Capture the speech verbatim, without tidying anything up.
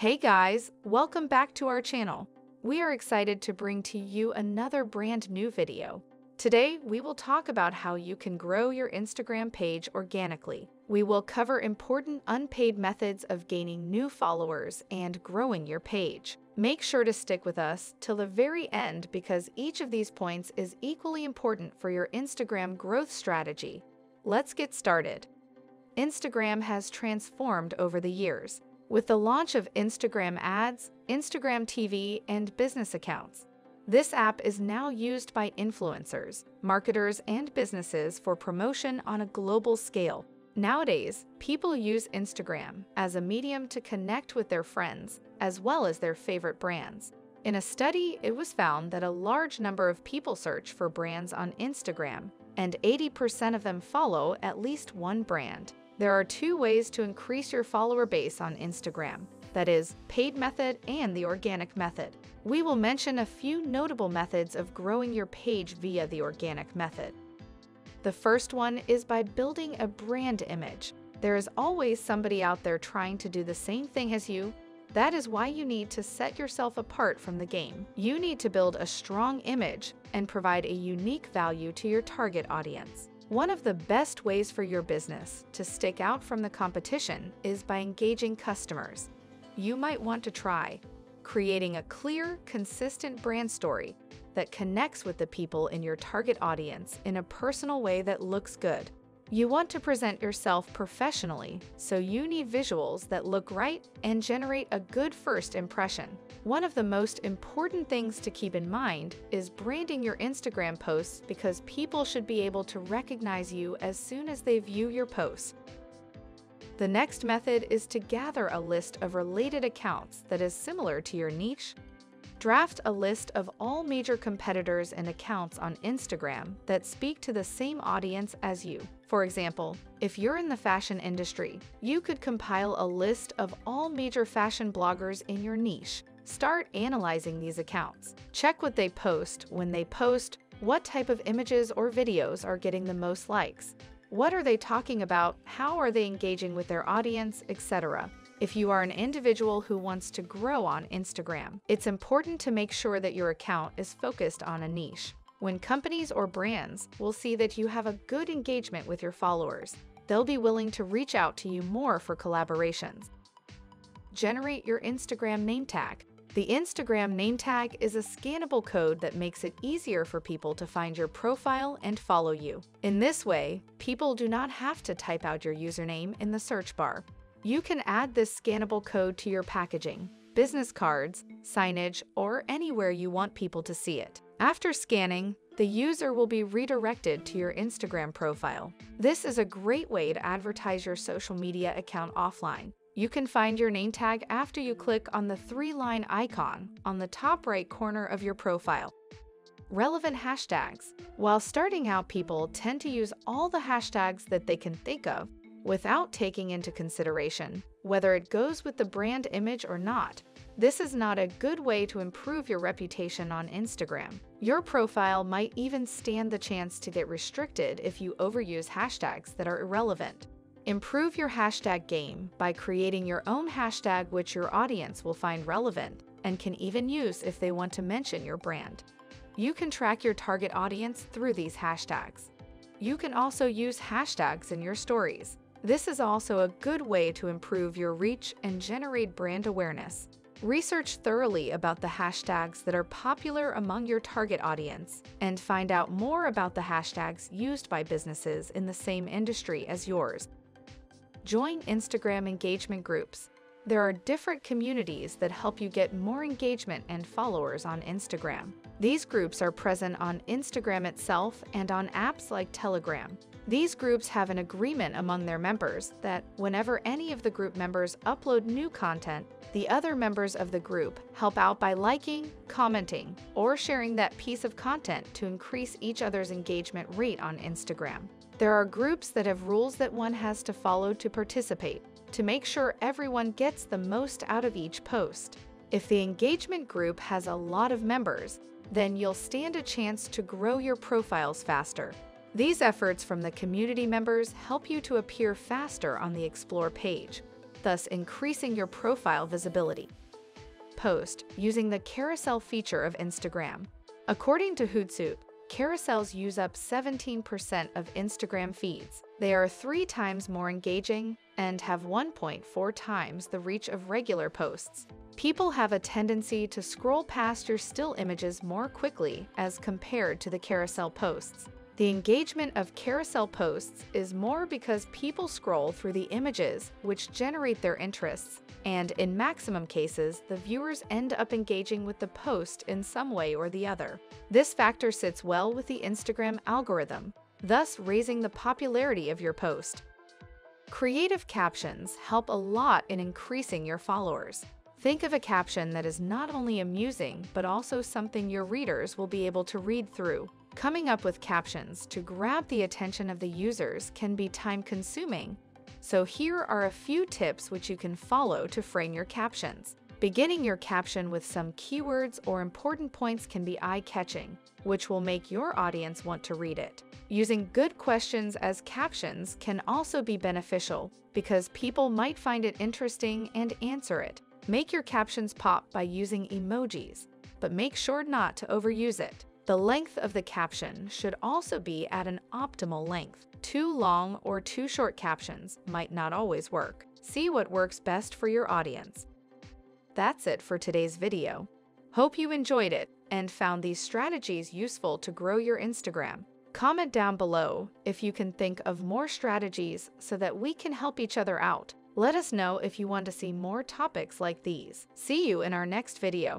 Hey guys, welcome back to our channel. We are excited to bring to you another brand new video. Today, we will talk about how you can grow your Instagram page organically. We will cover important unpaid methods of gaining new followers and growing your page. Make sure to stick with us till the very end because each of these points is equally important for your Instagram growth strategy. Let's get started. Instagram has transformed over the years, with the launch of Instagram ads, Instagram T V, and business accounts. This app is now used by influencers, marketers, and businesses for promotion on a global scale. Nowadays, people use Instagram as a medium to connect with their friends, as well as their favorite brands. In a study, it was found that a large number of people search for brands on Instagram, and eighty percent of them follow at least one brand. There are two ways to increase your follower base on Instagram, that is, paid method and the organic method. We will mention a few notable methods of growing your page via the organic method. The first one is by building a brand image. There is always somebody out there trying to do the same thing as you. That is why you need to set yourself apart from the game. You need to build a strong image and provide a unique value to your target audience. One of the best ways for your business to stick out from the competition is by engaging customers. You might want to try creating a clear, consistent brand story that connects with the people in your target audience in a personal way that looks good. You want to present yourself professionally, so you need visuals that look right and generate a good first impression. One of the most important things to keep in mind is branding your Instagram posts because people should be able to recognize you as soon as they view your posts. The next method is to gather a list of related accounts that is similar to your niche. Draft a list of all major competitors and accounts on Instagram that speak to the same audience as you. For example, if you're in the fashion industry, you could compile a list of all major fashion bloggers in your niche. Start analyzing these accounts. Check what they post, when they post, what type of images or videos are getting the most likes, what are they talking about, how are they engaging with their audience, et cetera. If you are an individual who wants to grow on Instagram, it's important to make sure that your account is focused on a niche. When companies or brands will see that you have a good engagement with your followers, they'll be willing to reach out to you more for collaborations. Generate your Instagram name tag. The Instagram name tag is a scannable code that makes it easier for people to find your profile and follow you. In this way, people do not have to type out your username in the search bar. You can add this scannable code to your packaging, business cards, signage, or anywhere you want people to see it. After scanning, the user will be redirected to your Instagram profile. This is a great way to advertise your social media account offline. You can find your name tag after you click on the three-line icon on the top right corner of your profile. Relevant hashtags. While starting out, people tend to use all the hashtags that they can think of, without taking into consideration whether it goes with the brand image or not. This is not a good way to improve your reputation on Instagram. Your profile might even stand the chance to get restricted if you overuse hashtags that are irrelevant. Improve your hashtag game by creating your own hashtag which your audience will find relevant and can even use if they want to mention your brand. You can track your target audience through these hashtags. You can also use hashtags in your stories. This is also a good way to improve your reach and generate brand awareness. Research thoroughly about the hashtags that are popular among your target audience and find out more about the hashtags used by businesses in the same industry as yours. Join Instagram engagement groups. There are different communities that help you get more engagement and followers on Instagram. These groups are present on Instagram itself and on apps like Telegram. These groups have an agreement among their members that whenever any of the group members upload new content, the other members of the group help out by liking, commenting, or sharing that piece of content to increase each other's engagement rate on Instagram. There are groups that have rules that one has to follow to participate, to make sure everyone gets the most out of each post. If the engagement group has a lot of members, then you'll stand a chance to grow your profiles faster. These efforts from the community members help you to appear faster on the Explore page. thus increasing your profile visibility. Post using the carousel feature of Instagram. According to Hootsuite, carousels use up seventeen percent of Instagram feeds. They are three times more engaging and have one point four times the reach of regular posts. People have a tendency to scroll past your still images more quickly as compared to the carousel posts. The engagement of carousel posts is more because people scroll through the images, which generate their interests, and in maximum cases, the viewers end up engaging with the post in some way or the other. This factor sits well with the Instagram algorithm, thus raising the popularity of your post. Creative captions help a lot in increasing your followers. Think of a caption that is not only amusing, but also something your readers will be able to read through. Coming up with captions to grab the attention of the users can be time-consuming, so here are a few tips which you can follow to frame your captions. Beginning your caption with some keywords or important points can be eye-catching, which will make your audience want to read it. Using good questions as captions can also be beneficial because people might find it interesting and answer it. Make your captions pop by using emojis, but make sure not to overuse it. The length of the caption should also be at an optimal length. Too long or too short captions might not always work. See what works best for your audience. That's it for today's video. Hope you enjoyed it and found these strategies useful to grow your Instagram. Comment down below if you can think of more strategies so that we can help each other out. Let us know if you want to see more topics like these. See you in our next video.